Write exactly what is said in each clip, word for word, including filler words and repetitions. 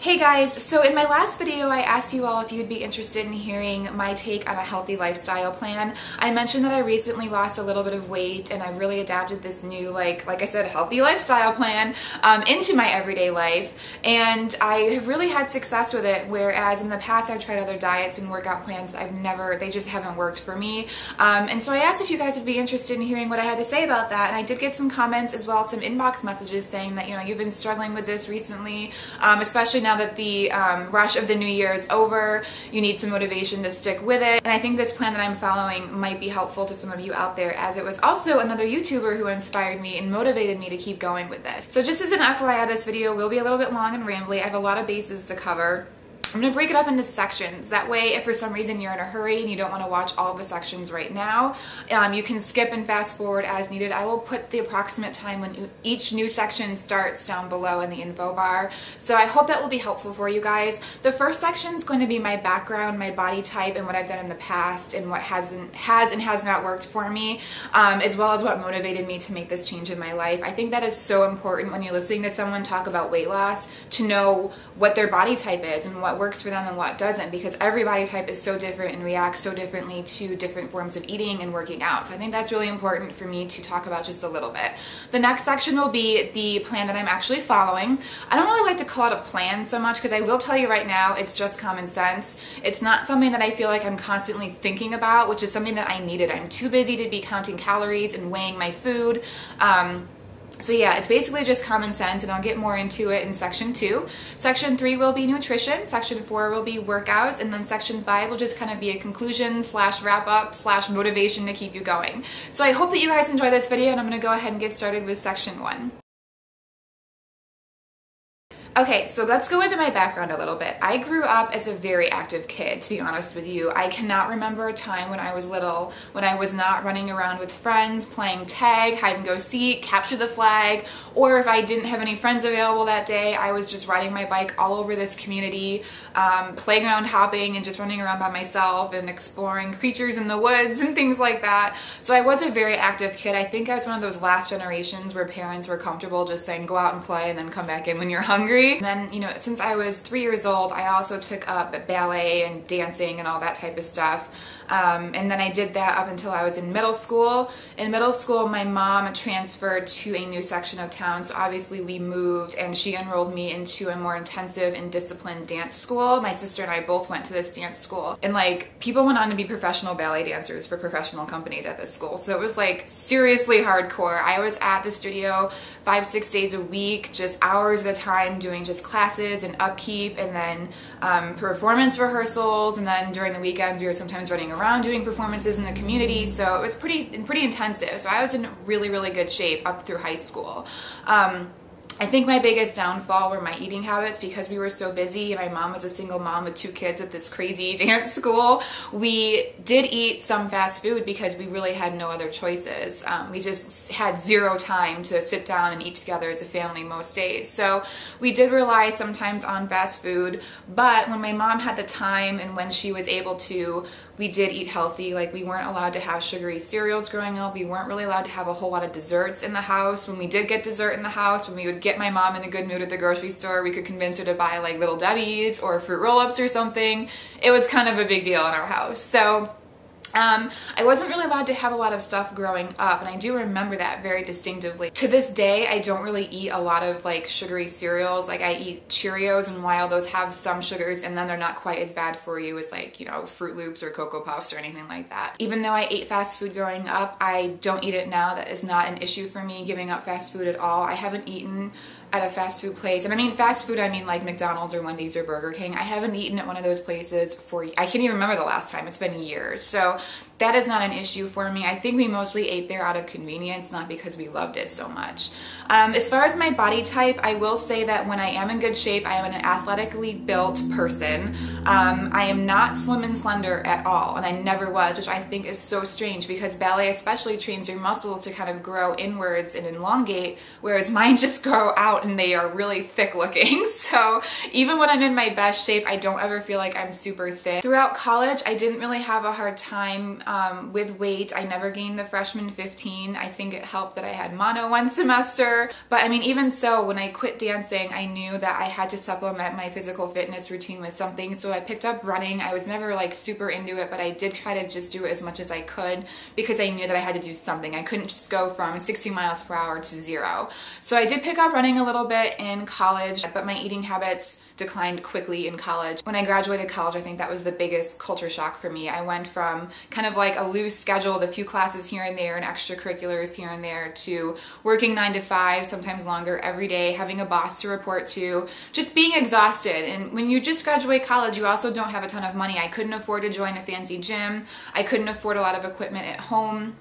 Hey guys, so in my last video I asked you all if you'd be interested in hearing my take on a healthy lifestyle plan. I mentioned that I recently lost a little bit of weight and I've really adapted this new, like like I said, healthy lifestyle plan um, into my everyday life, and I have really had success with it, whereas in the past I've tried other diets and workout plans that I've never, they just haven't worked for me. Um, and so I asked if you guys would be interested in hearing what I had to say about that, and I did get some comments as well as some inbox messages saying that, you know, you've been struggling with this recently, um, especially now Now that the um, rush of the new year is over, you need some motivation to stick with it. And I think this plan that I'm following might be helpful to some of you out there, as it was also another YouTuber who inspired me and motivated me to keep going with this. So just as an F Y I, this video will be a little bit long and rambly. I have a lot of bases to cover. I'm going to break it up into sections. That way, if for some reason you're in a hurry and you don't want to watch all the sections right now, um, you can skip and fast forward as needed. I will put the approximate time when each new section starts down below in the info bar. So I hope that will be helpful for you guys. The first section is going to be my background, my body type, and what I've done in the past, and what hasn't has and has not worked for me, um, as well as what motivated me to make this change in my life. I think that is so important when you're listening to someone talk about weight loss, to know what their body type is and what works for them and what doesn't, because every body type is so different and reacts so differently to different forms of eating and working out. So I think that's really important for me to talk about just a little bit. The next section will be the plan that I'm actually following. I don't really like to call it a plan so much, because I will tell you right now, it's just common sense. It's not something that I feel like I'm constantly thinking about, which is something that I needed. I'm too busy to be counting calories and weighing my food. Um, So yeah, it's basically just common sense, and I'll get more into it in section two. Section three will be nutrition, section four will be workouts, and then section five will just kind of be a conclusion slash wrap up slash motivation to keep you going. So I hope that you guys enjoy this video, and I'm going to go ahead and get started with section one. Okay, so let's go into my background a little bit. I grew up as a very active kid, to be honest with you. I cannot remember a time when I was little when I was not running around with friends, playing tag, hide and go seek, capture the flag, or if I didn't have any friends available that day, I was just riding my bike all over this community, um, playground hopping and just running around by myself and exploring creatures in the woods and things like that. So I was a very active kid. I think I was one of those last generations where parents were comfortable just saying, go out and play and then come back in when you're hungry. And then, you know, since I was three years old, I also took up ballet and dancing and all that type of stuff. Um, and then I did that up until I was in middle school. In middle school, my mom transferred to a new section of town, so obviously we moved, and she enrolled me into a more intensive and disciplined dance school. My sister and I both went to this dance school. And, like, people went on to be professional ballet dancers for professional companies at this school. So it was, like, seriously hardcore. I was at the studio five, six days a week, just hours at a time, doing just classes and upkeep, and then um, performance rehearsals, and then during the weekends we were sometimes running around around doing performances in the community, so it was pretty pretty intensive. So I was in really, really good shape up through high school. Um, I think my biggest downfall were my eating habits, because we were so busy. My mom was a single mom with two kids at this crazy dance school. We did eat some fast food because we really had no other choices. Um, we just had zero time to sit down and eat together as a family most days. So we did rely sometimes on fast food, but when my mom had the time and when she was able to, we did eat healthy. Like, we weren't allowed to have sugary cereals growing up. We weren't really allowed to have a whole lot of desserts in the house. When we did get dessert in the house, when we would get Get my mom in a good mood at the grocery store, we could convince her to buy, like, Little Debbie's or fruit roll-ups or something. It was kind of a big deal in our house. So Um, I wasn't really allowed to have a lot of stuff growing up, and I do remember that very distinctively. To this day, I don't really eat a lot of, like, sugary cereals. Like, I eat Cheerios, and while those have some sugars and then they're not quite as bad for you as, like, you know, Fruit Loops or Cocoa Puffs or anything like that. Even though I ate fast food growing up, I don't eat it now. That is not an issue for me, giving up fast food at all. I haven't eaten at a fast food place, and I mean fast food, I mean like McDonald's or Wendy's or Burger King. I haven't eaten at one of those places for, I can't even remember the last time, it's been years. So that is not an issue for me. I think we mostly ate there out of convenience, not because we loved it so much. Um, as far as my body type, I will say that when I am in good shape, I am an athletically built person. Um, I am not slim and slender at all, and I never was, which I think is so strange, because ballet especially trains your muscles to kind of grow inwards and elongate, whereas mine just grow out and they are really thick looking. So even when I'm in my best shape, I don't ever feel like I'm super thin. Throughout college, I didn't really have a hard time um, with weight. I never gained the freshman fifteen. I think it helped that I had mono one semester. But I mean, even so, when I quit dancing, I knew that I had to supplement my physical fitness routine with something. So I picked up running. I was never like super into it, but I did try to just do it as much as I could because I knew that I had to do something. I couldn't just go from sixty miles per hour to zero. So I did pick up running a little bit in college, but my eating habits declined quickly in college. When I graduated college, I think that was the biggest culture shock for me. I went from kind of like a loose schedule with a few classes here and there and extracurriculars here and there to working nine to five, sometimes longer every day, having a boss to report to, just being exhausted. And when you just graduate college, you also don't have a ton of money. I couldn't afford to join a fancy gym. I couldn't afford a lot of equipment at home.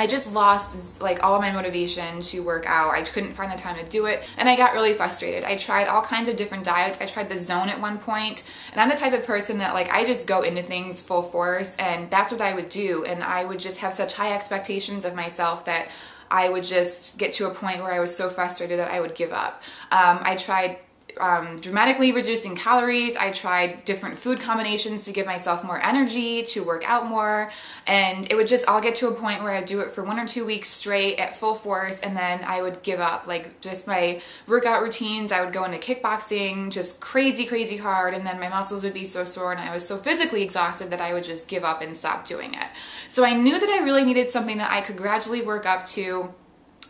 I just lost like all my motivation to work out. I couldn't find the time to do it, and I got really frustrated. I tried all kinds of different diets. I tried the zone at one point, and I'm the type of person that like I just go into things full force, and that's what I would do, and I would just have such high expectations of myself that I would just get to a point where I was so frustrated that I would give up. Um, I tried Um, dramatically reducing calories. I tried different food combinations to give myself more energy, to work out more, and it would just all get to a point where I'd do it for one or two weeks straight at full force, and then I would give up. Like just my workout routines, I would go into kickboxing, just crazy, crazy hard, and then my muscles would be so sore and I was so physically exhausted that I would just give up and stop doing it. So I knew that I really needed something that I could gradually work up to.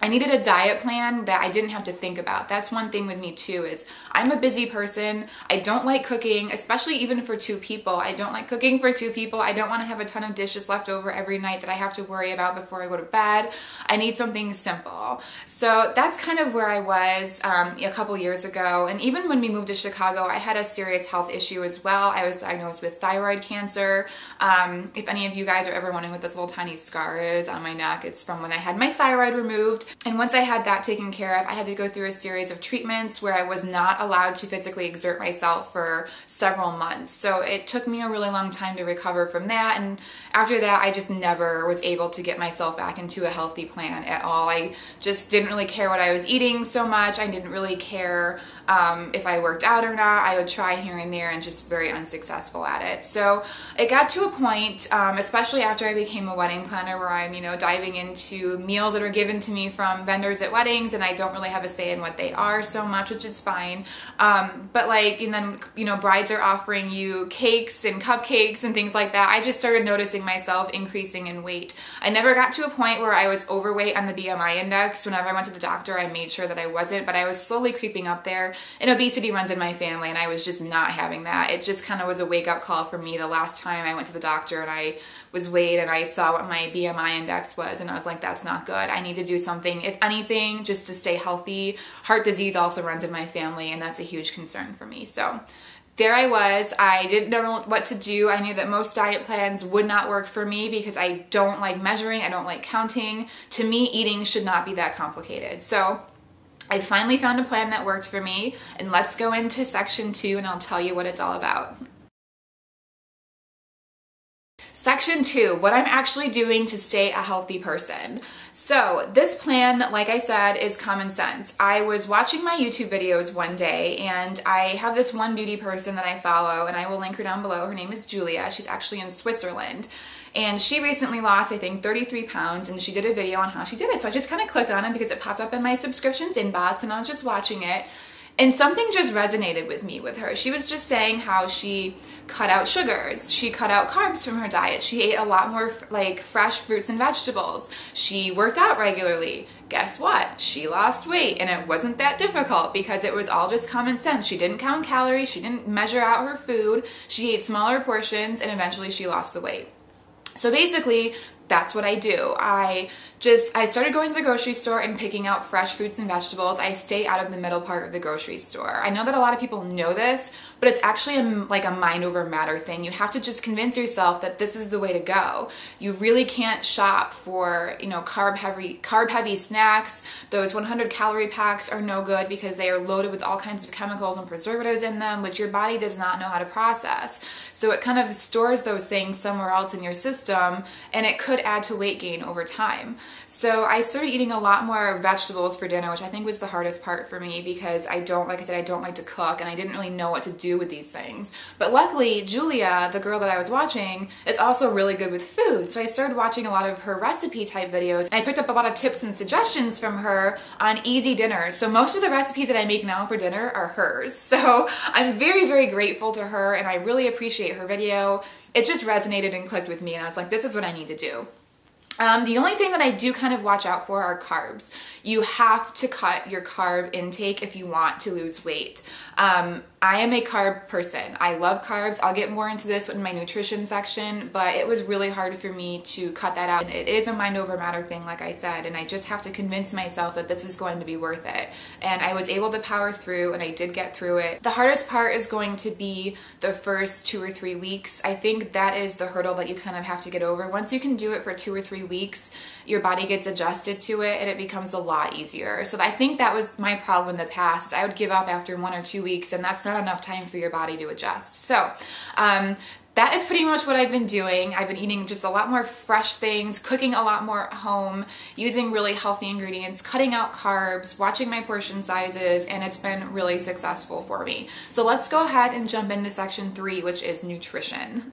I needed a diet plan that I didn't have to think about. That's one thing with me too, is I'm a busy person. I don't like cooking, especially even for two people. I don't like cooking for two people. I don't want to have a ton of dishes left over every night that I have to worry about before I go to bed. I need something simple. So that's kind of where I was um, a couple years ago. And even when we moved to Chicago, I had a serious health issue as well. I was diagnosed with thyroid cancer. Um, if any of you guys are ever wondering what this little tiny scar is on my neck, it's from when I had my thyroid removed. And once I had that taken care of, I had to go through a series of treatments where I was not allowed to physically exert myself for several months. So it took me a really long time to recover from that, and after that I just never was able to get myself back into a healthy plan at all. I just didn't really care what I was eating so much. I didn't really care um, if I worked out or not. I would try here and there and just very unsuccessful at it. So it got to a point, um, especially after I became a wedding planner, where I'm, you know, diving into meals that are given to me from vendors at weddings, and I don't really have a say in what they are so much, which is fine. Um, but like, and then, you know, brides are offering you cakes and cupcakes and things like that. I just started noticing myself increasing in weight. I never got to a point where I was overweight on the B M I index. Whenever I went to the doctor, I made sure that I wasn't, but I was slowly creeping up there, and obesity runs in my family, and I was just not having that. It just kind of was a wake-up call for me the last time I went to the doctor and I was weighed and I saw what my B M I index was, and I was like, that's not good. I need to do something, if anything, just to stay healthy. Heart disease also runs in my family, and that's a huge concern for me. So there I was. I didn't know what to do. I knew that most diet plans would not work for me because I don't like measuring. I don't like counting. To me, eating should not be that complicated. So I finally found a plan that worked for me, and let's go into section two and I'll tell you what it's all about. Section two, what I'm actually doing to stay a healthy person. So this plan, like I said, is common sense. I was watching my YouTube videos one day, and I have this one beauty person that I follow, and I will link her down below. Her name is Julia. She's actually in Switzerland. And she recently lost, I think, thirty-three pounds, and she did a video on how she did it. So I just kind of clicked on it because it popped up in my subscriptions inbox, and I was just watching it. And something just resonated with me with her. She was just saying how she cut out sugars. She cut out carbs from her diet. She ate a lot more like fresh fruits and vegetables. She worked out regularly. Guess what? She lost weight, and it wasn't that difficult because it was all just common sense. She didn't count calories. She didn't measure out her food. She ate smaller portions, and eventually she lost the weight. So basically, that's what I do. I just, I started going to the grocery store and picking out fresh fruits and vegetables. I stay out of the middle part of the grocery store. I know that a lot of people know this, but it's actually a, like a mind over matter thing. You have to just convince yourself that this is the way to go. You really can't shop for, you know, carb heavy, carb heavy snacks. Those one hundred calorie packs are no good because they are loaded with all kinds of chemicals and preservatives in them, which your body does not know how to process. So it kind of stores those things somewhere else in your system, and it could could add to weight gain over time. So I started eating a lot more vegetables for dinner, which I think was the hardest part for me because I don't, like I said, I don't like to cook and I didn't really know what to do with these things. But luckily, Julia, the girl that I was watching, is also really good with food. So I started watching a lot of her recipe type videos and I picked up a lot of tips and suggestions from her on easy dinners. So most of the recipes that I make now for dinner are hers. So I'm very, very grateful to her and I really appreciate her video. It just resonated and clicked with me and I was like, this is what I need to do. Um, the only thing that I do kind of watch out for are carbs. You have to cut your carb intake if you want to lose weight. Um, I am a carb person. I love carbs. I'll get more into this in my nutrition section, but it was really hard for me to cut that out. And it is a mind over matter thing, like I said, and I just have to convince myself that this is going to be worth it. And I was able to power through and I did get through it. The hardest part is going to be the first two or three weeks. I think that is the hurdle that you kind of have to get over. Once you can do it for two or three weeks, your body gets adjusted to it and it becomes a lot easier. So I think that was my problem in the past. I would give up after one or two weeks and that's not enough time for your body to adjust. So um, that is pretty much what I've been doing. I've been eating just a lot more fresh things, cooking a lot more at home, using really healthy ingredients, cutting out carbs, watching my portion sizes, and it's been really successful for me. So let's go ahead and jump into section three, which is nutrition.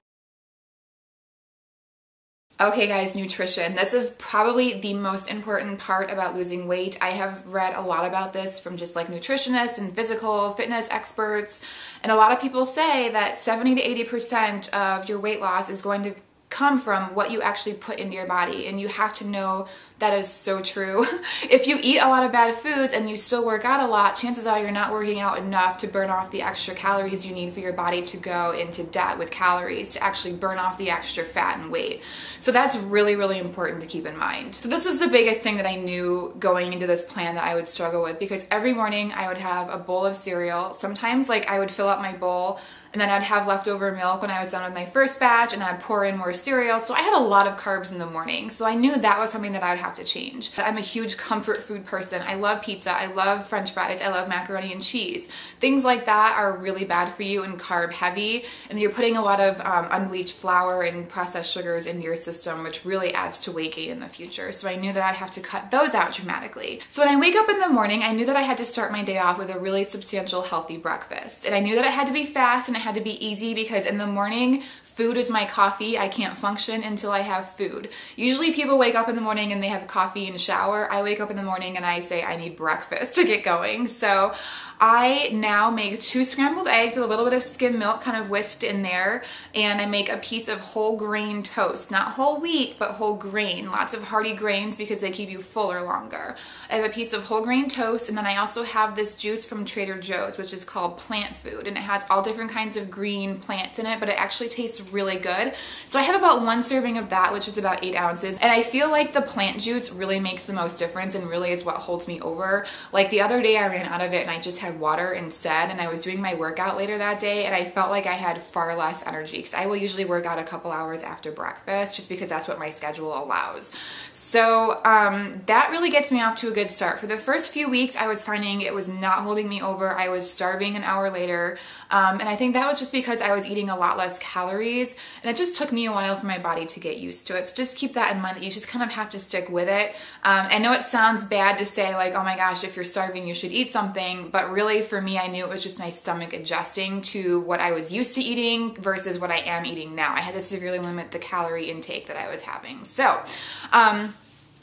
Okay guys, nutrition. This is probably the most important part about losing weight. I have read a lot about this from just like nutritionists and physical fitness experts, and a lot of people say that seventy to eighty percent of your weight loss is going to come from what you actually put into your body, and you have to know that is so true. If you eat a lot of bad foods and you still work out a lot, chances are you're not working out enough to burn off the extra calories you need for your body to go into debt with calories, to actually burn off the extra fat and weight. So that's really, really important to keep in mind. So this was the biggest thing that I knew going into this plan that I would struggle with, because every morning I would have a bowl of cereal. Sometimes like I would fill up my bowl and then I'd have leftover milk when I was done with my first batch and I'd pour in more cereal. So I had a lot of carbs in the morning. So I knew that was something that I would have to change. I'm a huge comfort food person. I love pizza. I love french fries. I love macaroni and cheese. Things like that are really bad for you and carb heavy. And you're putting a lot of um, unbleached flour and processed sugars into your system, which really adds to weight gain in the future. So I knew that I'd have to cut those out dramatically. So when I wake up in the morning, I knew that I had to start my day off with a really substantial healthy breakfast. And I knew that it had to be fast and it had to be easy, because in the morning, food is my coffee. I can't function until I have food. Usually people wake up in the morning and they have coffee and shower. I wake up in the morning and I say I need breakfast to get going. So I now make two scrambled eggs with a little bit of skim milk kind of whisked in there, and I make a piece of whole grain toast. Not whole wheat, but whole grain. Lots of hearty grains because they keep you fuller longer. I have a piece of whole grain toast, and then I also have this juice from Trader Joe's, which is called plant food, and it has all different kinds of green plants in it, but it actually tastes really good. So I have about one serving of that, which is about eight ounces, and I feel like the plant juice really makes the most difference and really is what holds me over. Like the other day I ran out of it and I just had water instead, and I was doing my workout later that day and I felt like I had far less energy, because I will usually work out a couple hours after breakfast just because that's what my schedule allows. So um, that really gets me off to a good start. For the first few weeks I was finding it was not holding me over. I was starving an hour later, um, and I think that was just because I was eating a lot less calories, and it just took me a while for my body to get used to it. So just keep that in mind, that you just kind of have to stick with it. Um, I know it sounds bad to say like, oh my gosh, if you're starving you should eat something, but really, for me, I knew it was just my stomach adjusting to what I was used to eating versus what I am eating now. I had to severely limit the calorie intake that I was having. So, um...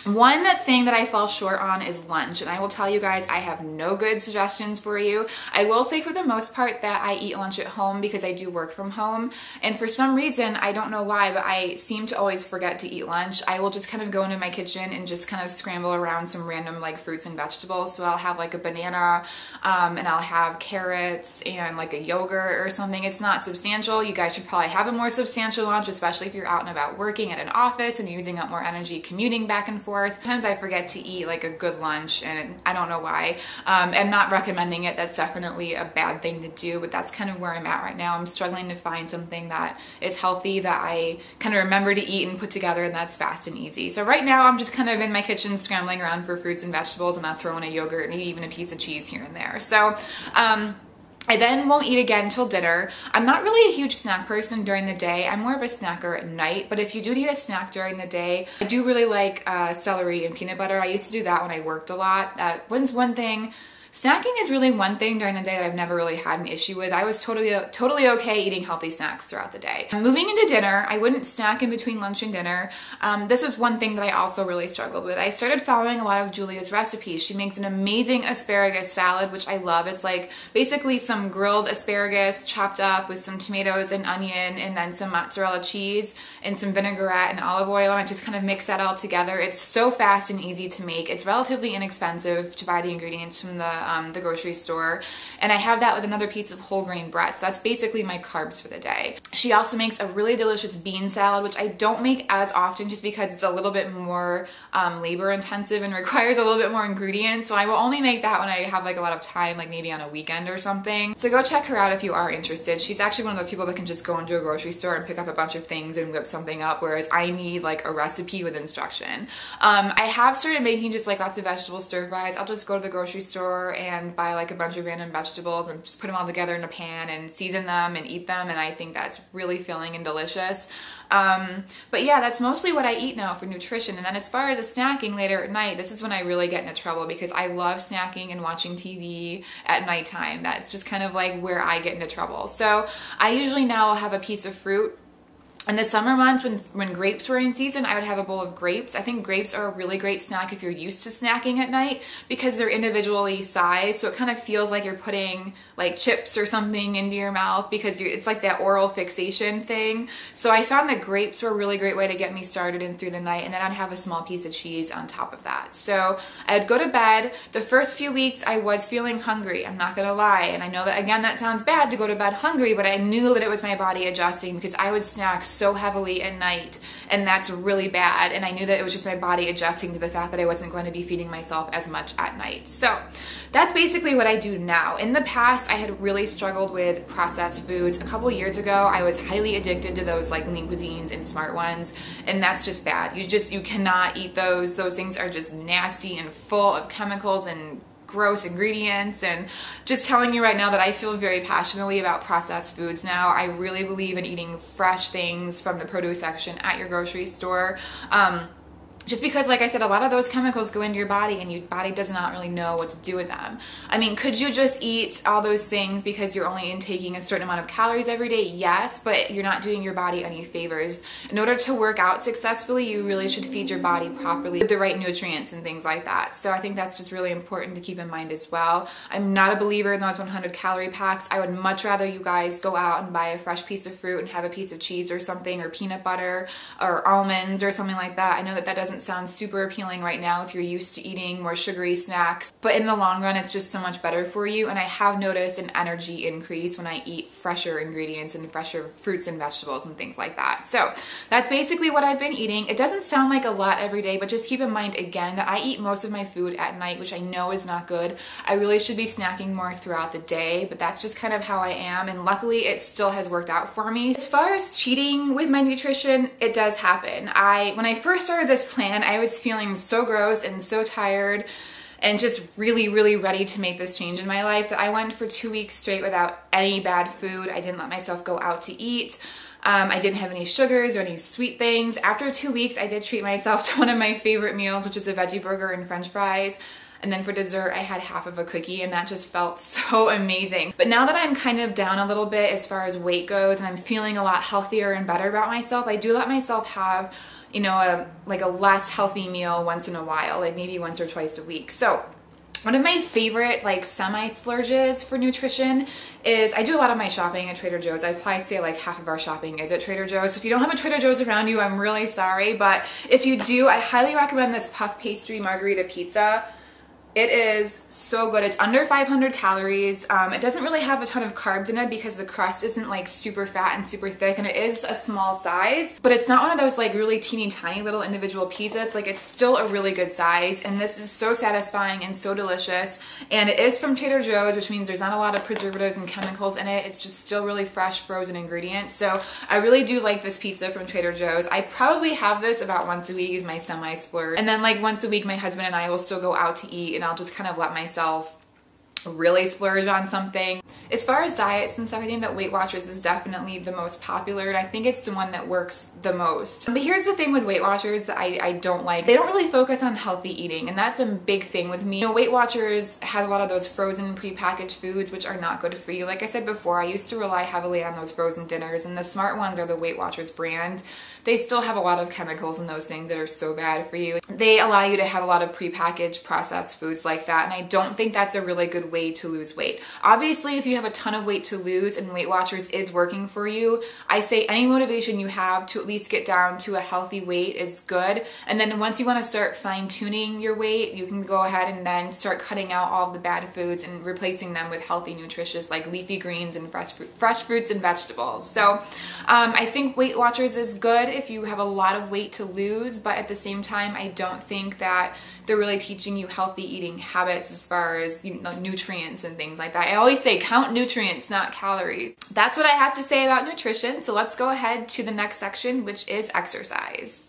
one thing that I fall short on is lunch, and I will tell you guys I have no good suggestions for you. I will say for the most part that I eat lunch at home because I do work from home, and for some reason, I don't know why, but I seem to always forget to eat lunch. I will just kind of go into my kitchen and just kind of scramble around some random like fruits and vegetables. So I'll have like a banana um, and I'll have carrots and like a yogurt or something. It's not substantial. You guys should probably have a more substantial lunch, especially if you're out and about working at an office and using up more energy commuting back and forth. Sometimes I forget to eat like a good lunch and I don't know why. Um, I'm not recommending it. That's definitely a bad thing to do, but that's kind of where I'm at right now. I'm struggling to find something that is healthy that I kind of remember to eat and put together, and that's fast and easy. So right now I'm just kind of in my kitchen scrambling around for fruits and vegetables, and I'll throw in a yogurt, maybe even a piece of cheese here and there. So um, I then won't eat again till dinner. I'm not really a huge snack person during the day. I'm more of a snacker at night, but if you do need a snack during the day, I do really like uh, celery and peanut butter. I used to do that when I worked a lot. Uh, when's one thing? Snacking is really one thing during the day that I've never really had an issue with. I was totally totally okay eating healthy snacks throughout the day. Moving into dinner, I wouldn't snack in between lunch and dinner. Um, this was one thing that I also really struggled with. I started following a lot of Julia's recipes. She makes an amazing asparagus salad, which I love. It's like basically some grilled asparagus chopped up with some tomatoes and onion and then some mozzarella cheese and some vinaigrette and olive oil, and I just kind of mix that all together. It's so fast and easy to make. It's relatively inexpensive to buy the ingredients from the Um, the grocery store, and I have that with another piece of whole grain bread, so that's basically my carbs for the day. She also makes a really delicious bean salad, which I don't make as often just because it's a little bit more um, labor intensive and requires a little bit more ingredients, so I will only make that when I have like a lot of time, like maybe on a weekend or something. So go check her out if you are interested. She's actually one of those people that can just go into a grocery store and pick up a bunch of things and whip something up, whereas I need like a recipe with instruction. Um, I have started making just like lots of vegetable stir fries. I'll just go to the grocery store and buy like a bunch of random vegetables and just put them all together in a pan and season them and eat them, and I think that's really filling and delicious. Um, but yeah, that's mostly what I eat now for nutrition. And then as far as a snacking later at night, this is when I really get into trouble because I love snacking and watching T V at nighttime. That's just kind of like where I get into trouble. So I usually now will have a piece of fruit. In the summer months when, when grapes were in season, I would have a bowl of grapes. I think grapes are a really great snack if you're used to snacking at night because they're individually sized, so it kind of feels like you're putting like chips or something into your mouth because you, it's like that oral fixation thing. So I found that grapes were a really great way to get me started and through the night, and then I'd have a small piece of cheese on top of that. So I'd go to bed. The first few weeks I was feeling hungry, I'm not gonna lie, and I know that again that sounds bad to go to bed hungry, but I knew that it was my body adjusting because I would snack so so heavily at night, and that's really bad, and I knew that it was just my body adjusting to the fact that I wasn't going to be feeding myself as much at night. So that's basically what I do now. In the past, I had really struggled with processed foods. A couple years ago, I was highly addicted to those like Lean Cuisines and Smart Ones, and that's just bad. You just, you cannot eat those. Those things are just nasty and full of chemicals and gross ingredients, and just telling you right now that I feel very passionately about processed foods now. I really believe in eating fresh things from the produce section at your grocery store. Um, Just because, like I said, a lot of those chemicals go into your body and your body does not really know what to do with them. I mean, could you just eat all those things because you're only intaking a certain amount of calories every day? Yes, but you're not doing your body any favors. In order to work out successfully, you really should feed your body properly with the right nutrients and things like that. So I think that's just really important to keep in mind as well. I'm not a believer in those one hundred calorie packs. I would much rather you guys go out and buy a fresh piece of fruit and have a piece of cheese or something, or peanut butter or almonds or something like that. I know that that doesn't sound super appealing right now if you're used to eating more sugary snacks, but in the long run it's just so much better for you, and I have noticed an energy increase when I eat fresher ingredients and fresher fruits and vegetables and things like that. So that's basically what I've been eating. It doesn't sound like a lot every day, but just keep in mind again that I eat most of my food at night, which I know is not good. I really should be snacking more throughout the day, but that's just kind of how I am, and luckily it still has worked out for me. As far as cheating with my nutrition, it does happen. I, when I first started this plan, and I was feeling so gross and so tired and just really, really ready to make this change in my life that I went for two weeks straight without any bad food. I didn't let myself go out to eat. Um, I didn't have any sugars or any sweet things. After two weeks, I did treat myself to one of my favorite meals, which is a veggie burger and French fries. And then for dessert, I had half of a cookie, and that just felt so amazing. But now that I'm kind of down a little bit as far as weight goes, and I'm feeling a lot healthier and better about myself, I do let myself have, you know, a, like a less healthy meal once in a while, like maybe once or twice a week. So one of my favorite like semi-splurges for nutrition is I do a lot of my shopping at Trader Joe's. I probably say like half of our shopping is at Trader Joe's. So if you don't have a Trader Joe's around you, I'm really sorry. But if you do, I highly recommend this puff pastry margarita pizza. It is so good. It's under five hundred calories. Um, it doesn't really have a ton of carbs in it because the crust isn't like super fat and super thick, and it is a small size, but it's not one of those like really teeny tiny little individual pizzas. Like, it's still a really good size, and this is so satisfying and so delicious. And it is from Trader Joe's, which means there's not a lot of preservatives and chemicals in it. It's just still really fresh frozen ingredients. So I really do like this pizza from Trader Joe's. I probably have this about once a week is my semi-splurge. And then like once a week, my husband and I will still go out to eat, and I'll just kind of let myself really splurge on something. As far as diets and stuff, I think that Weight Watchers is definitely the most popular, and I think it's the one that works the most. But here's the thing with Weight Watchers that I, I don't like. They don't really focus on healthy eating, and that's a big thing with me. You know, Weight Watchers has a lot of those frozen prepackaged foods which are not good for you. Like I said before, I used to rely heavily on those frozen dinners, and the Smart Ones are the Weight Watchers brand. They still have a lot of chemicals in those things that are so bad for you. They allow you to have a lot of prepackaged processed foods like that, and I don't think that's a really good way to lose weight. Obviously, if you have a ton of weight to lose and Weight Watchers is working for you, I say any motivation you have to at least get down to a healthy weight is good. And then once you want to start fine-tuning your weight, you can go ahead and then start cutting out all the bad foods and replacing them with healthy, nutritious, like leafy greens and fresh fruit, fresh fruits and vegetables. So um, I think Weight Watchers is good if you have a lot of weight to lose, but at the same time, I don't think that they're really teaching you healthy eating habits as far as, you know, nutrients and things like that. I always say count nutrients, not calories. That's what I have to say about nutrition, so let's go ahead to the next section, which is exercise.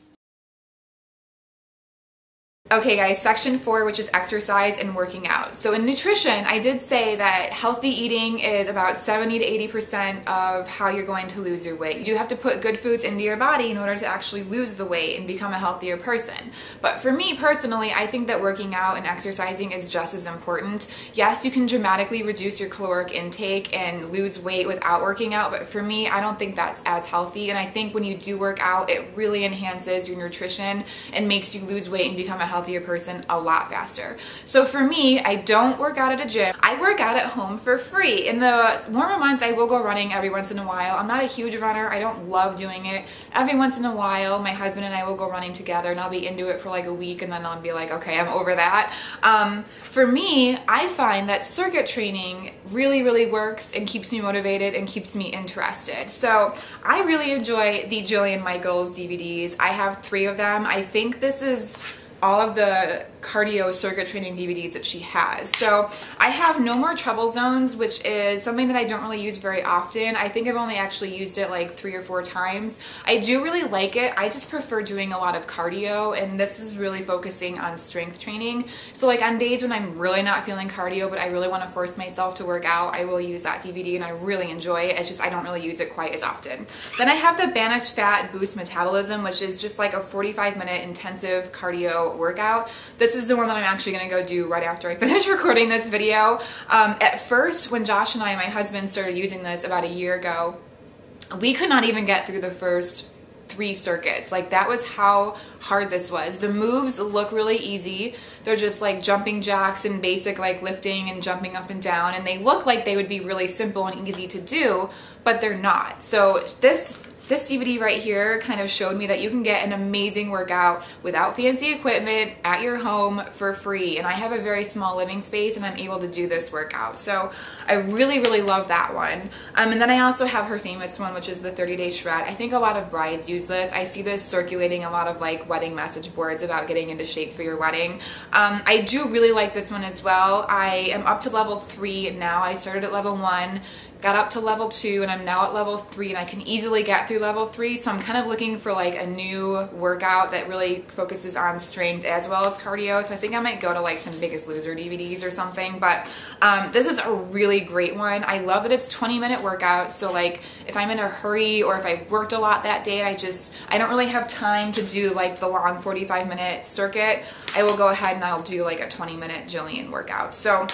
Okay guys, section four, which is exercise and working out. So in nutrition, I did say that healthy eating is about seventy to eighty percent of how you're going to lose your weight. You do have to put good foods into your body in order to actually lose the weight and become a healthier person. But for me personally, I think that working out and exercising is just as important. Yes, you can dramatically reduce your caloric intake and lose weight without working out, but for me, I don't think that's as healthy. And I think when you do work out, it really enhances your nutrition and makes you lose weight and become a healthier person a lot faster. So for me, I don't work out at a gym. I work out at home for free. In the warmer months, I will go running every once in a while. I'm not a huge runner. I don't love doing it. Every once in a while, my husband and I will go running together, and I'll be into it for like a week, and then I'll be like, okay, I'm over that. Um, for me, I find that circuit training really, really works and keeps me motivated and keeps me interested. So I really enjoy the Jillian Michaels D V Ds. I have three of them. I think this is all of the cardio circuit training D V Ds that she has. So I have No More Trouble Zones, which is something that I don't really use very often. I think I've only actually used it like three or four times. I do really like it. I just prefer doing a lot of cardio, and this is really focusing on strength training. So like on days when I'm really not feeling cardio, but I really want to force myself to work out, I will use that D V D, and I really enjoy it. It's just I don't really use it quite as often. Then I have the Banish Fat Boost Metabolism, which is just like a forty-five minute intensive cardio workout. This is the one that I'm actually going to go do right after I finish recording this video. Um, at first, when Josh and I, my husband, started using this about a year ago, we could not even get through the first three circuits. Like, that was how hard this was. The moves look really easy. They're just like jumping jacks and basic like lifting and jumping up and down, and they look like they would be really simple and easy to do, but they're not. So this This D V D right here kind of showed me that you can get an amazing workout without fancy equipment at your home for free. And I have a very small living space, and I'm able to do this workout. So I really, really love that one. Um, and then I also have her famous one, which is the thirty day Shred. I think a lot of brides use this. I see this circulating a lot of like wedding message boards about getting into shape for your wedding. Um, I do really like this one as well. I am up to level three now. I started at level one. Got up to level two, and I'm now at level three, and I can easily get through level three. So I'm kind of looking for like a new workout that really focuses on strength as well as cardio. So I think I might go to like some Biggest Loser D V Ds or something, but um, this is a really great one. I love that it's twenty minute workouts. So like if I'm in a hurry, or if I worked a lot that day, I just, I don't really have time to do like the long forty-five minute circuit, I will go ahead and I'll do like a twenty minute Jillian workout. So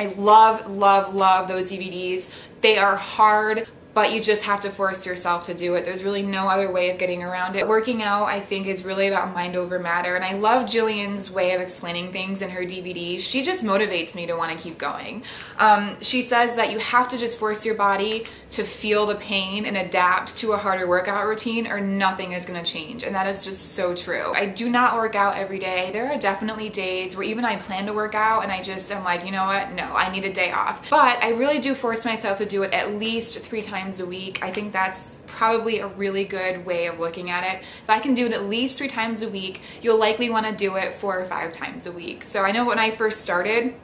I love, love, love those D V Ds. They are hard, but you just have to force yourself to do it. There's really no other way of getting around it. Working out, I think, is really about mind over matter, and I love Jillian's way of explaining things in her D V D. She just motivates me to want to keep going. Um, she says that you have to just force your body to feel the pain and adapt to a harder workout routine, or nothing is going to change, and that is just so true. I do not work out every day. There are definitely days where even I plan to work out, and I just am like, you know what, no, I need a day off. But I really do force myself to do it at least three times a week. I think that's probably a really good way of looking at it. If I can do it at least three times a week, you'll likely want to do it four or five times a week. So I know when I first started,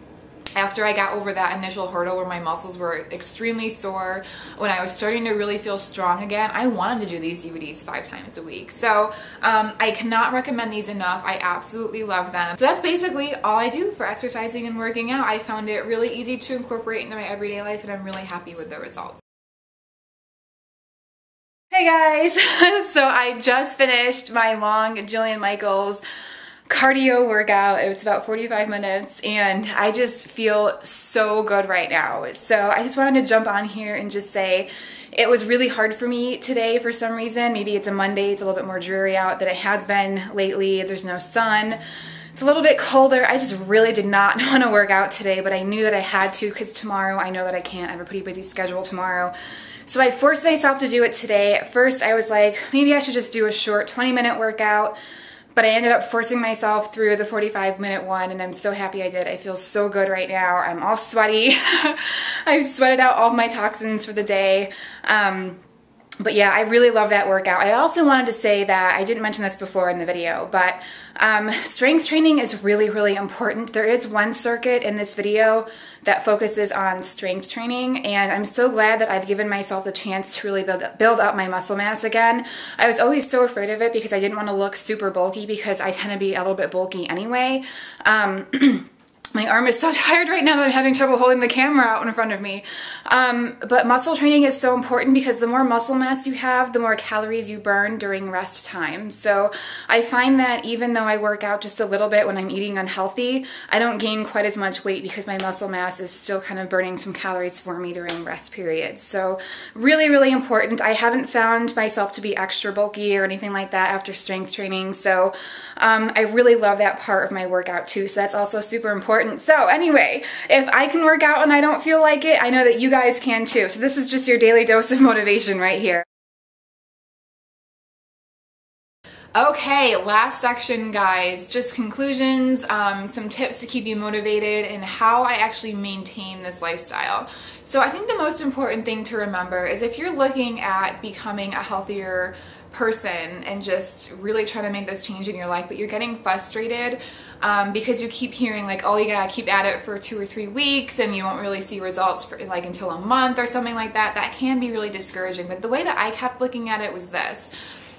after I got over that initial hurdle where my muscles were extremely sore, when I was starting to really feel strong again, I wanted to do these D V Ds five times a week. So um, I cannot recommend these enough. I absolutely love them. So that's basically all I do for exercising and working out. I found it really easy to incorporate into my everyday life, and I'm really happy with the results. Hey guys! So I just finished my long Jillian Michaels cardio workout. It's about forty-five minutes and I just feel so good right now. So I just wanted to jump on here and just say it was really hard for me today for some reason. Maybe it's a Monday, it's a little bit more dreary out than it has been lately. There's no sun. It's a little bit colder. I just really did not want to work out today, but I knew that I had to because tomorrow I know that I can't. I have a pretty busy schedule tomorrow. So I forced myself to do it today. At first I was like, maybe I should just do a short twenty minute workout. But I ended up forcing myself through the forty-five minute one, and I'm so happy I did. I feel so good right now. I'm all sweaty. I've sweated out all my toxins for the day. Um, but yeah, I really love that workout. I also wanted to say that, I didn't mention this before in the video, but um, strength training is really, really important. There is one circuit in this video that focuses on strength training, and I'm so glad that I've given myself the chance to really build, build up my muscle mass again. I was always so afraid of it because I didn't want to look super bulky, because I tend to be a little bit bulky anyway. Um, My arm is so tired right now that I'm having trouble holding the camera out in front of me. Um, but muscle training is so important because the more muscle mass you have, the more calories you burn during rest time. So I find that even though I work out just a little bit when I'm eating unhealthy, I don't gain quite as much weight because my muscle mass is still kind of burning some calories for me during rest periods. So really, really important. I haven't found myself to be extra bulky or anything like that after strength training. So um, I really love that part of my workout too. So that's also super important. So anyway, if I can work out and I don't feel like it, I know that you guys can too. So this is just your daily dose of motivation right here. Okay, last section guys, just conclusions, um, some tips to keep you motivated, and how I actually maintain this lifestyle. So I think the most important thing to remember is if you're looking at becoming a healthier person and just really trying to make this change in your life, but you're getting frustrated um, because you keep hearing like, oh, you gotta keep at it for two or three weeks and you won't really see results for like until a month or something like that, that can be really discouraging. But the way that I kept looking at it was this.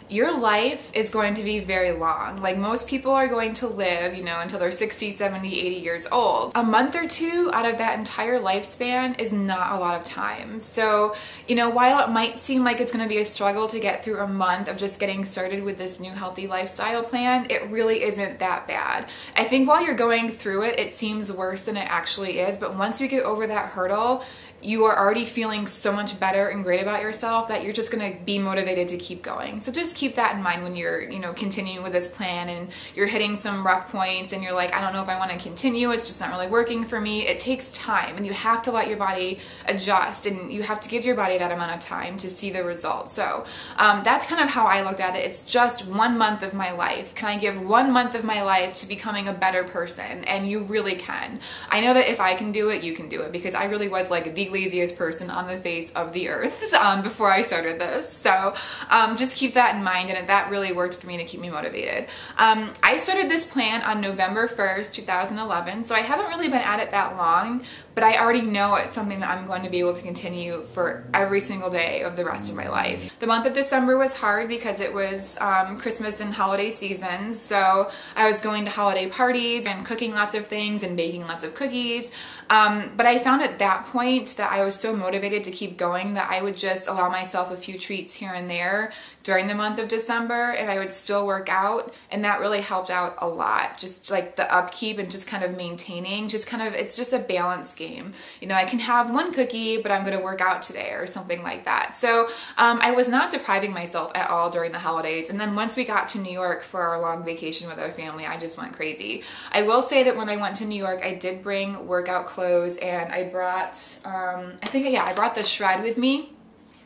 Your life is going to be very long. Like, most people are going to live, you know, until they're sixty, seventy, eighty years old. A month or two out of that entire lifespan is not a lot of time. So, you know, while it might seem like it's going to be a struggle to get through a month of just getting started with this new healthy lifestyle plan, it really isn't that bad. I think while you're going through it, it seems worse than it actually is, but once you get over that hurdle, you are already feeling so much better and great about yourself that you're just going to be motivated to keep going. So just keep that in mind when you're, you know, continuing with this plan and you're hitting some rough points and you're like, I don't know if I want to continue, it's just not really working for me. It takes time, and you have to let your body adjust, and you have to give your body that amount of time to see the results. So um, that's kind of how I looked at it. It's just one month of my life. Can I give one month of my life to becoming a better person? And you really can. I know that if I can do it, you can do it, because I really was like the laziest person on the face of the earth um, before I started this. So um, just keep that in mind, and that really worked for me to keep me motivated. Um, I started this plan on November first, two thousand eleven, so I haven't really been at it that long, but I already know it's something that I'm going to be able to continue for every single day of the rest of my life. The month of December was hard because it was um, Christmas and holiday seasons, so I was going to holiday parties and cooking lots of things and baking lots of cookies, um, but I found at that point that That I was so motivated to keep going that I would just allow myself a few treats here and there during the month of December, and I would still work out, and that really helped out a lot. Just like the upkeep and just kind of maintaining, just kind of, it's just a balance game. You know, I can have one cookie, but I'm gonna work out today or something like that. So um, I was not depriving myself at all during the holidays, and then once we got to New York for our long vacation with our family, I just went crazy. I will say that when I went to New York, I did bring workout clothes, and I brought, um, I think, yeah, I brought the shred with me.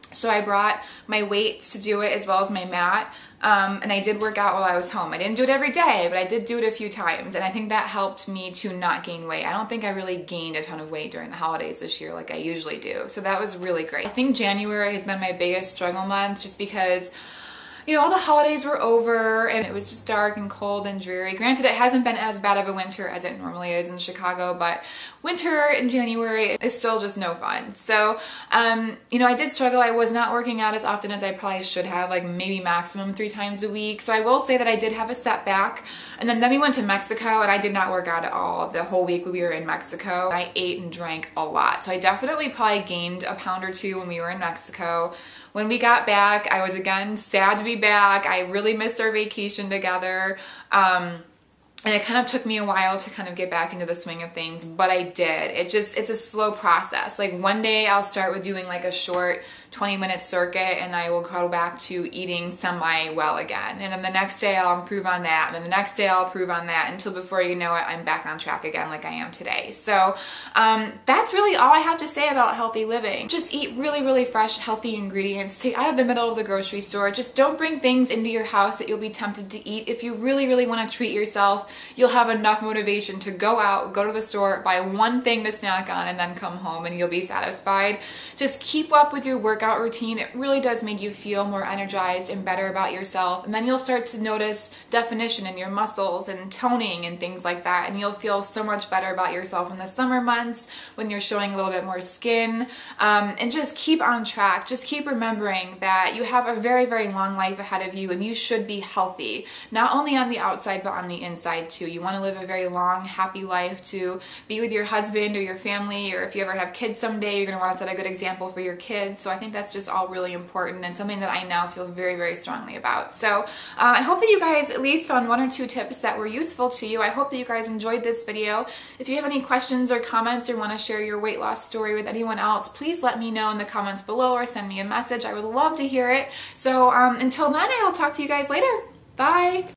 So I brought my weights to do it as well as my mat, um, and I did work out while I was home. I didn't do it every day, but I did do it a few times, and I think that helped me to not gain weight. I don't think I really gained a ton of weight during the holidays this year like I usually do, so that was really great. I think January has been my biggest struggle month just because, you know, all the holidays were over and it was just dark and cold and dreary. Granted, it hasn't been as bad of a winter as it normally is in Chicago, but winter in January is still just no fun. So, um, you know, I did struggle. I was not working out as often as I probably should have, like maybe maximum three times a week. So I will say that I did have a setback. And then, then we went to Mexico and I did not work out at all. The whole week we were in Mexico, I ate and drank a lot. So I definitely probably gained a pound or two when we were in Mexico. When we got back, I was again sad to be back. I really missed our vacation together. Um, And it kind of took me a while to kind of get back into the swing of things, but I did. It just, it's a slow process. Like one day I'll start with doing like a short twenty minute circuit and I will go back to eating semi-well again. And then the next day I'll improve on that. And then the next day I'll improve on that until before you know it, I'm back on track again like I am today. So um, that's really all I have to say about healthy living. Just eat really, really fresh, healthy ingredients. Take out of the middle of the grocery store. Just don't bring things into your house that you'll be tempted to eat. If you really, really want to treat yourself, you'll have enough motivation to go out, go to the store, buy one thing to snack on, and then come home and you'll be satisfied. Just keep up with your workout routine. It really does make you feel more energized and better about yourself. And then you'll start to notice definition in your muscles and toning and things like that. And you'll feel so much better about yourself in the summer months when you're showing a little bit more skin. Um, and just keep on track. Just keep remembering that you have a very, very long life ahead of you and you should be healthy, not only on the outside, but on the inside too. You want to live a very long, happy life, to be with your husband or your family, or if you ever have kids someday, you're going to want to set a good example for your kids. So I think that's just all really important and something that I now feel very, very strongly about. So uh, I hope that you guys at least found one or two tips that were useful to you. I hope that you guys enjoyed this video. If you have any questions or comments or want to share your weight loss story with anyone else, please let me know in the comments below or send me a message. I would love to hear it. So um, until then, I will talk to you guys later. Bye!